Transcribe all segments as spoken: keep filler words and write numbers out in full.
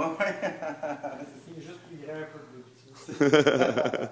Ouais, ouais. C'est juste plus grand que le petit.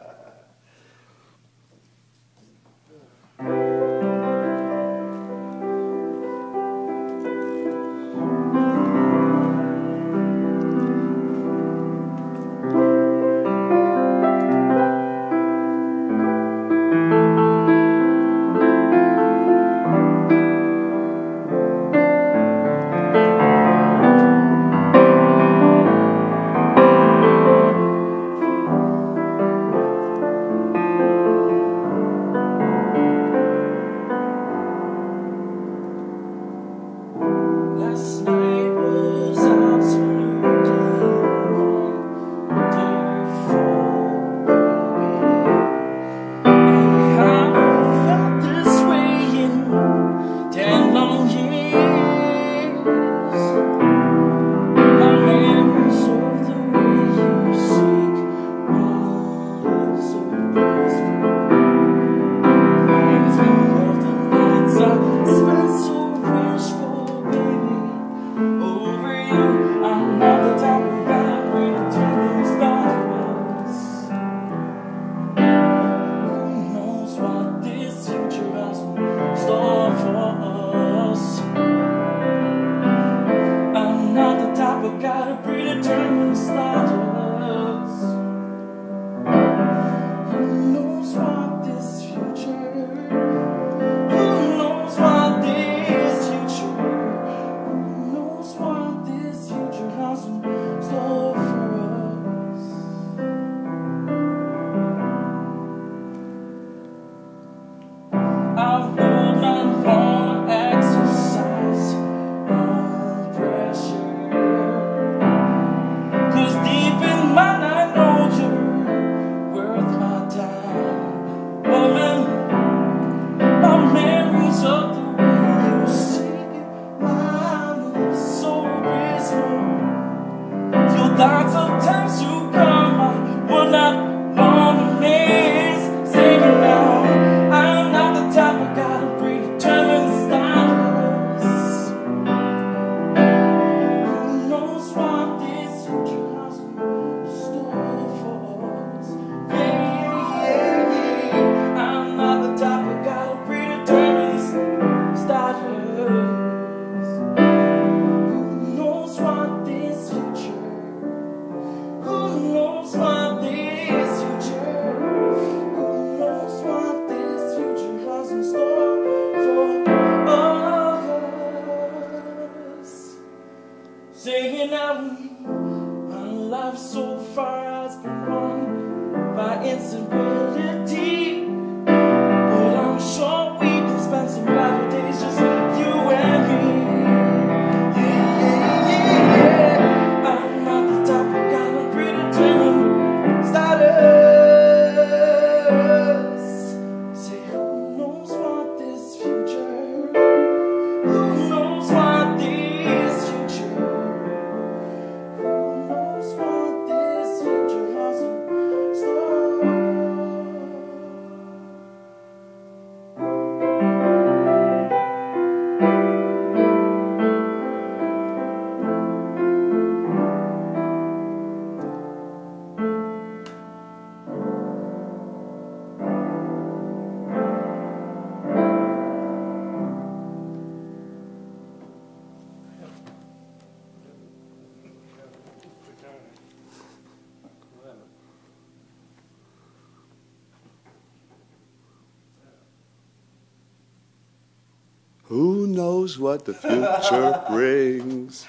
Who knows what the future brings?